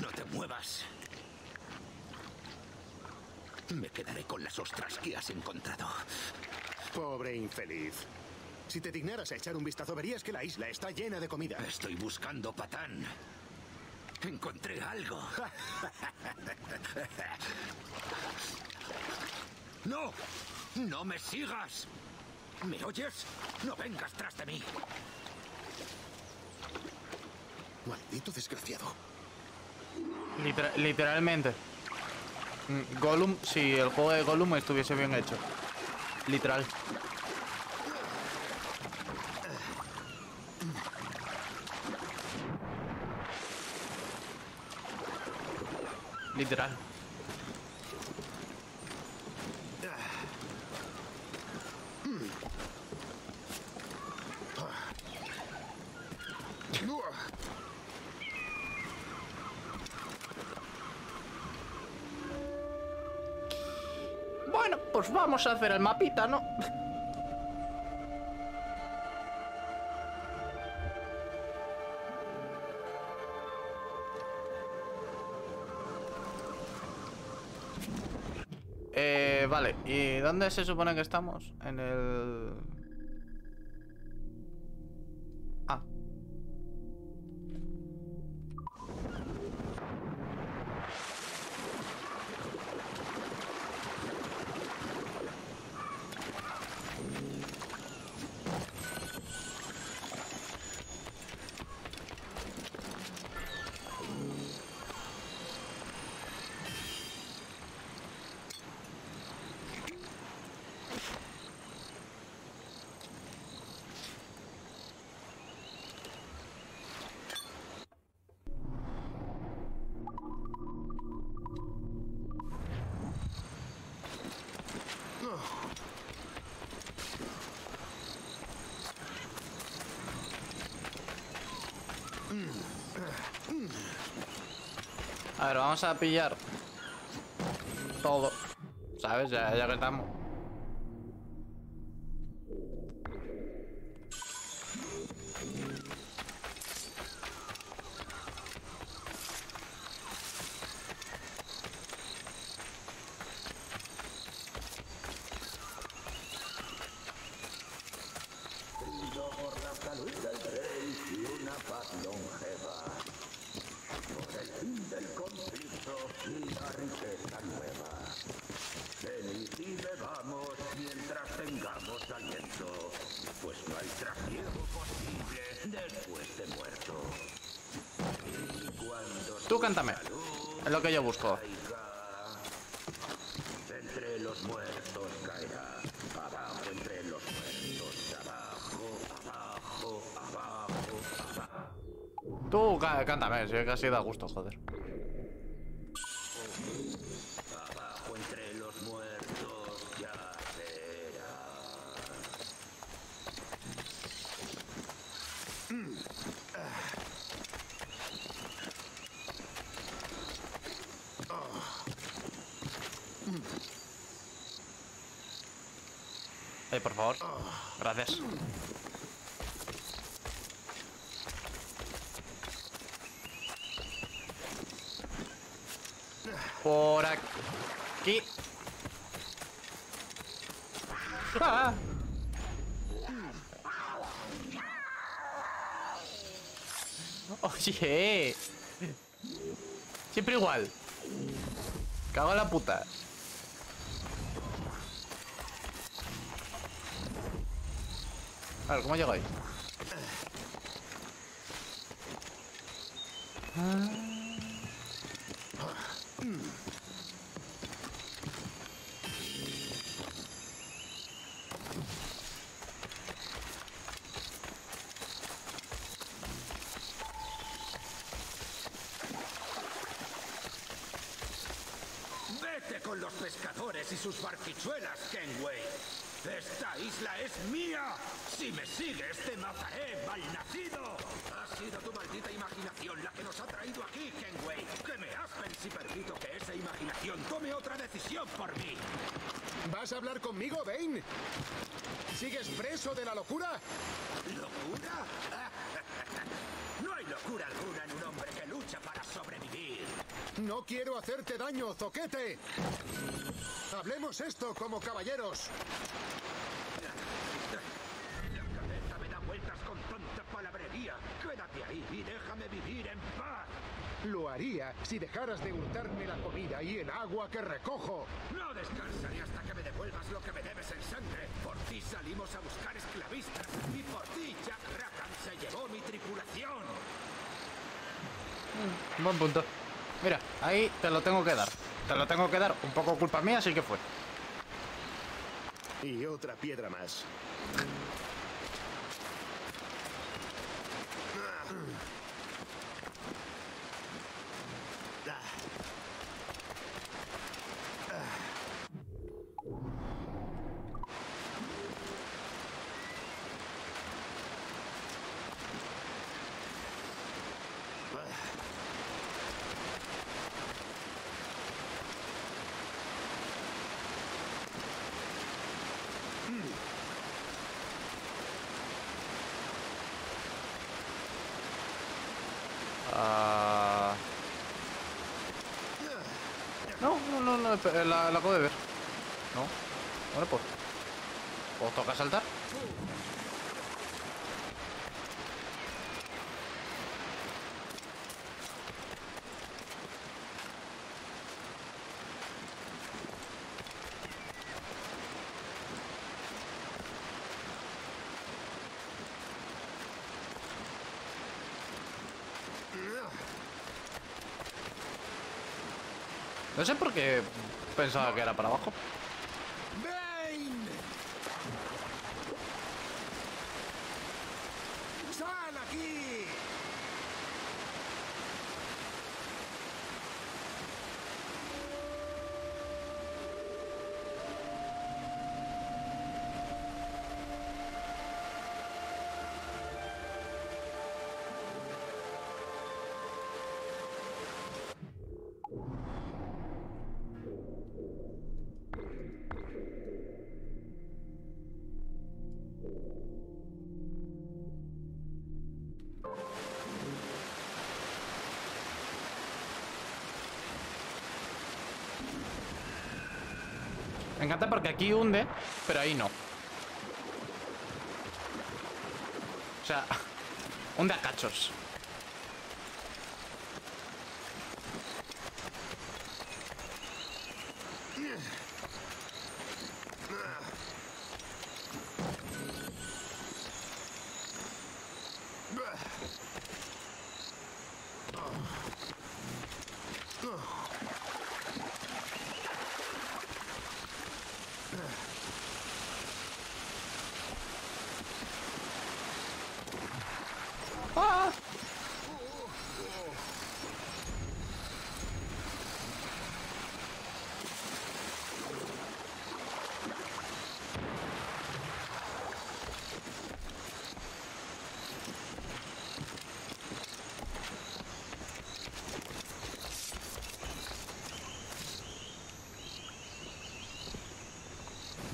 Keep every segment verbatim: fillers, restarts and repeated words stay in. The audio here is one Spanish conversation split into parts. No te muevas. Me quedaré con las ostras que has encontrado. Pobre infeliz. Si te dignaras a echar un vistazo, verías que la isla está llena de comida. Estoy buscando patán. Encontré algo. ¡No! ¡No me sigas! ¿Me oyes? ¡No vengas tras de mí! Maldito desgraciado. Liter- literalmente. Gollum, si el juego de Gollum estuviese bien hecho. Literal. Literal. Bueno, pues vamos a hacer el mapita, ¿no? Eh, vale, ¿y dónde se supone que estamos? En el... Ah. A ver, vamos a pillar todo, ¿sabes? Ya, ya que estamos. Tú cántame, es lo que yo busco. Entre los muertos caerá, abajo, entre los muertos, abajo, abajo, abajo, abajo. Tú cá cántame, si es que así da gusto, joder. Abajo entre los muertos ya será. Mm. Ah. Eh, por favor. Gracias. Por aquí. ¡Ah! Oye. Siempre igual. Cago en la puta. A ver, ¿cómo llego ahí? Vete con los pescadores y sus barquichuelas, Kenway. ¡Esta isla es mía! ¡Si me sigues, te mataré, malnacido! Ha sido tu maldita imaginación la que nos ha traído aquí, Kenway. ¡Que me aspen si permito que esa imaginación tome otra decisión por mí! ¿Vas a hablar conmigo, Bane? ¿Sigues preso de la locura? ¿Locura? ¡No hay locura! locura alguna en un hombre que lucha para sobrevivir. No quiero hacerte daño, zoquete. Hablemos esto como caballeros. La cabeza me da vueltas con tanta palabrería. Quédate ahí y déjame vivir en paz. Lo haría si dejaras de hurtarme la comida y el agua que recojo. No descansaré hasta que me devuelvas lo que me debes en sangre. Por ti salimos a buscar esclavistas y por ti Jack Rackham se llevó mi tripulación. Mm, buen punto. Mira, ahí te lo tengo que dar. Te lo tengo que dar. Un poco culpa mía, así que fue. Y otra piedra más. No, no, no, no, la, la acabo de ver. No, bueno, pues ¿os toca saltar? No sé por qué pensaba que era para abajo. ¡Ven! ¡Sal aquí! Me encanta porque aquí hunde, pero ahí no. O sea, hunde a cachos. ¡Ah!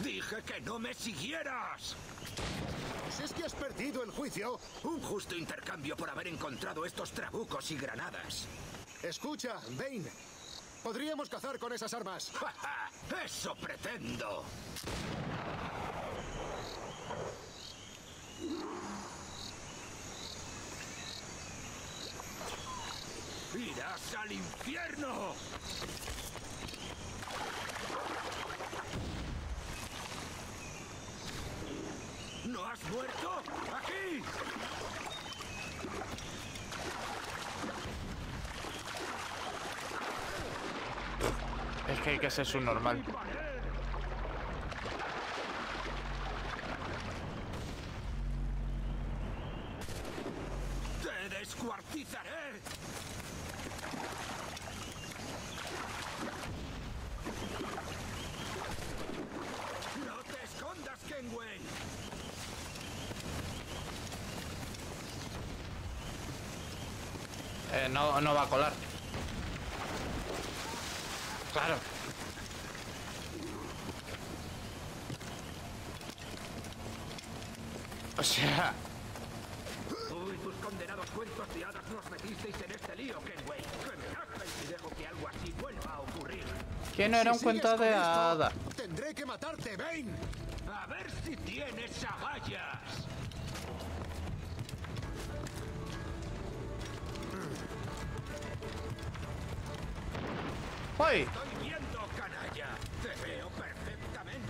¡Dije que no me siguieras! ¿Es que has perdido el juicio? Un justo intercambio por haber encontrado estos trabucos y granadas. Escucha, Bane. Podríamos cazar con esas armas. ¡Ja, ja! ¡Eso pretendo! ¡Irás al infierno! ¿No has muerto? ¡Aquí! Es que hay que ser subnormal. ¡Te descuartizaré! ¡No te escondas, Kenway! Eh, no, no va a colar. Claro. O sea... Uy, tus condenados cuentos de hadas nos metisteis en este lío, Kenway? Que me aspen si dejo que algo así vuelva a ocurrir. ¿Quién era un cuento de hadas? Tendré que matarte, Bane. A ver si tienes agallas. ¡Ay! Estoy viendo, canalla. Te veo perfectamente.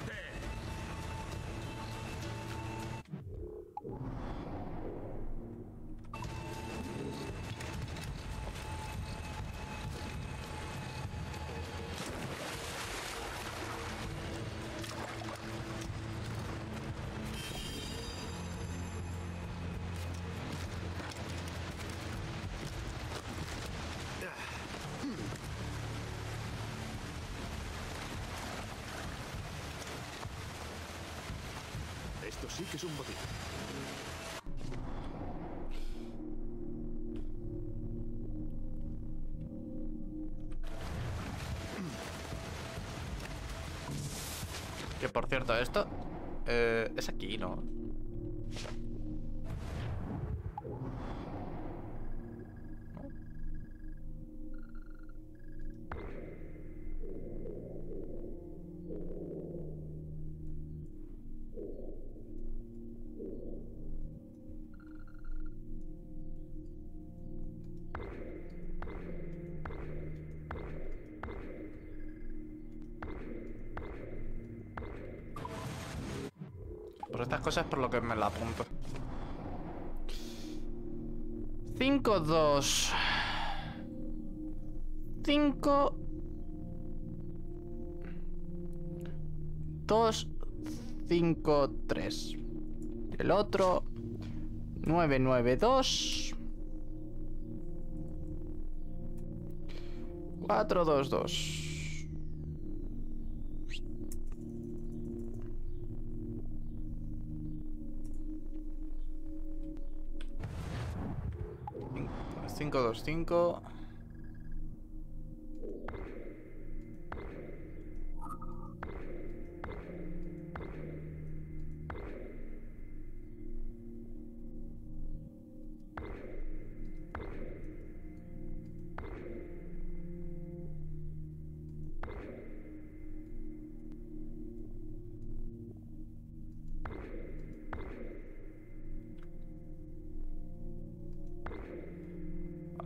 Esto sí que es un botín. Que por cierto, esto eh, es aquí, ¿no? Por estas cosas es por lo que me la apunto. cinco dos. cinco dos cinco tres. El otro nueve nueve dos. cuatro dos dos. cinco dos cinco.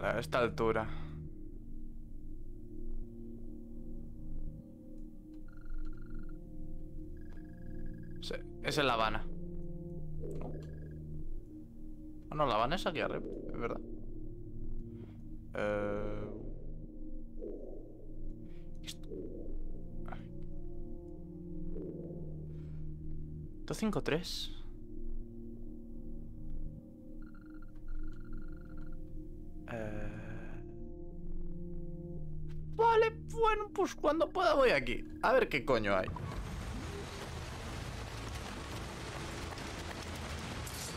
A esta altura. Sí, es en La Habana. Oh, no, La Habana es aquí arriba, es verdad. Eh... dos cinco tres. Vale, bueno, pues cuando pueda voy aquí. A ver qué coño hay.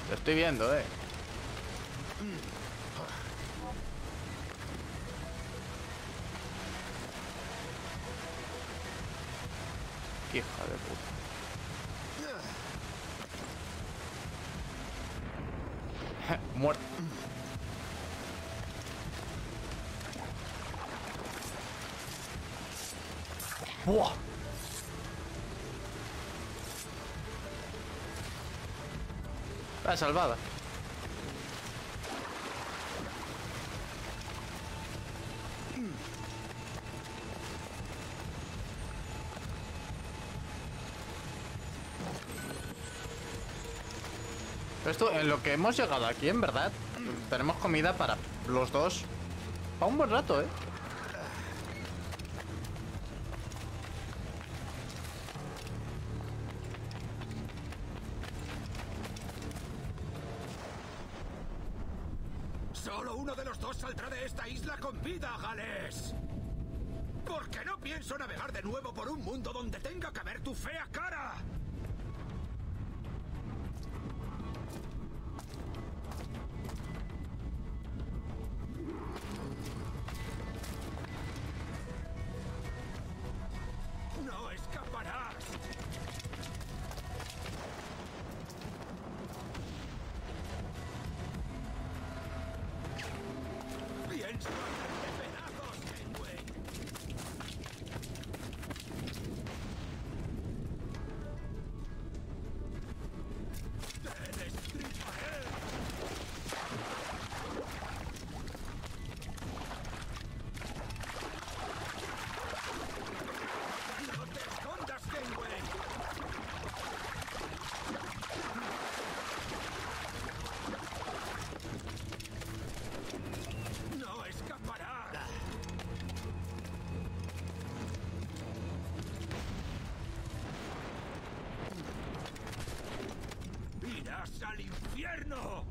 Lo estoy viendo, eh. Hija de puta. Muerto. ¡Buah! La salvada. Esto, en lo que hemos llegado aquí, en verdad, tenemos comida para los dos. Para un buen rato, ¿eh? Solo uno de los dos saldrá de esta isla con vida, Gales. Porque no pienso navegar de nuevo por un mundo donde tenga que ver tu fea cara. No escaparás. al infierno!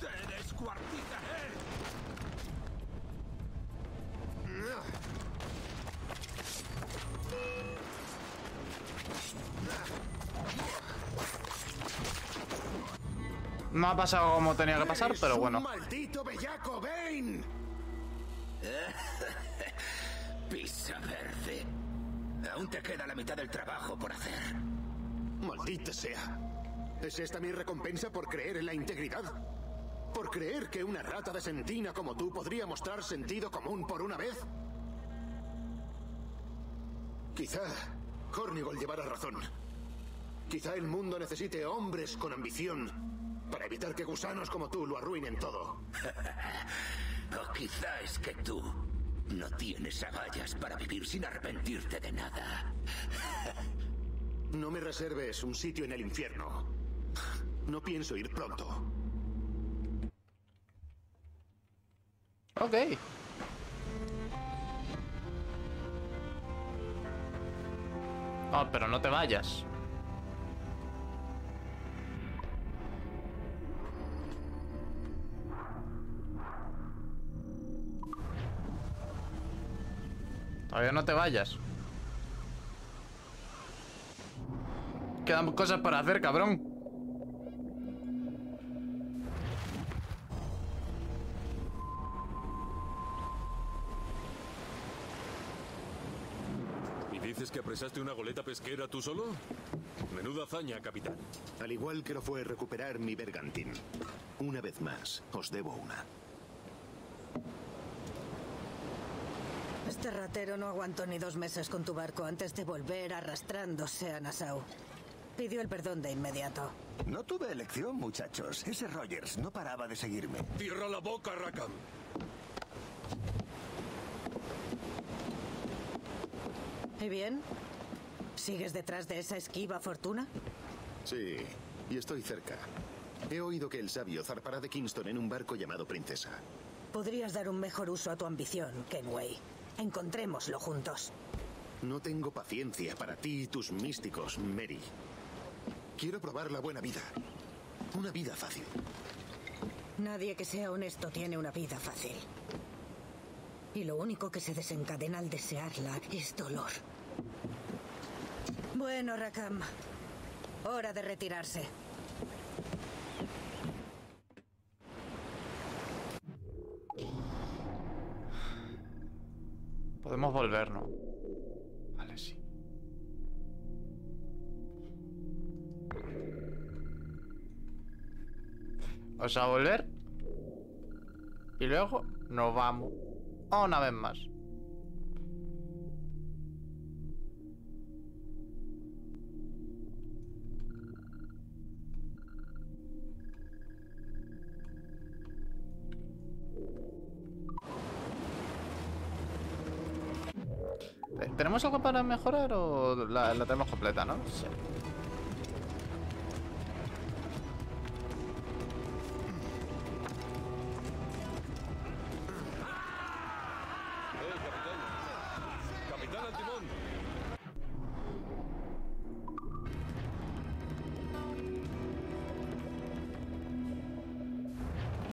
¡Te descuartizaré! No ha pasado como tenía que pasar, pero bueno. ¡Maldito bellaco, Bane! Pisa verde. Aún te queda la mitad del trabajo por hacer. Maldita sea. ¿Es esta mi recompensa por creer en la integridad? ¿Por creer que una rata de sentina como tú podría mostrar sentido común por una vez? Quizá Cornigol llevara razón. Quizá el mundo necesite hombres con ambición para evitar que gusanos como tú lo arruinen todo. O quizá es que tú no tienes agallas para vivir sin arrepentirte de nada. No me reserves un sitio en el infierno. No pienso ir pronto. Ok. Oh, pero no te vayas. Todavía no te vayas. Quedan cosas por hacer, cabrón. ¿Y dices que apresaste una goleta pesquera tú solo? Menuda hazaña, capitán. Al igual que lo fue recuperar mi bergantín. Una vez más, os debo una. Este ratero no aguantó ni dos meses con tu barco antes de volver arrastrándose a Nassau. Pidió el perdón de inmediato. No tuve elección, muchachos. Ese Rogers no paraba de seguirme. ¡Cierra la boca, Rackham! ¿Y bien? ¿Sigues detrás de esa esquiva fortuna? Sí, y estoy cerca. He oído que el sabio zarpará de Kingston en un barco llamado Princesa. Podrías dar un mejor uso a tu ambición, Kenway. Encontrémoslo juntos. No tengo paciencia para ti y tus místicos, Mary. Quiero probar la buena vida. Una vida fácil. Nadie que sea honesto tiene una vida fácil. Y lo único que se desencadena al desearla es dolor. Bueno, Rackham. Hora de retirarse. Podemos volver, ¿no? Vale, sí. O sea, volver. Y luego nos vamos. Una vez más. ¿Tenemos algo para mejorar o la, la tenemos completa, no? Sí.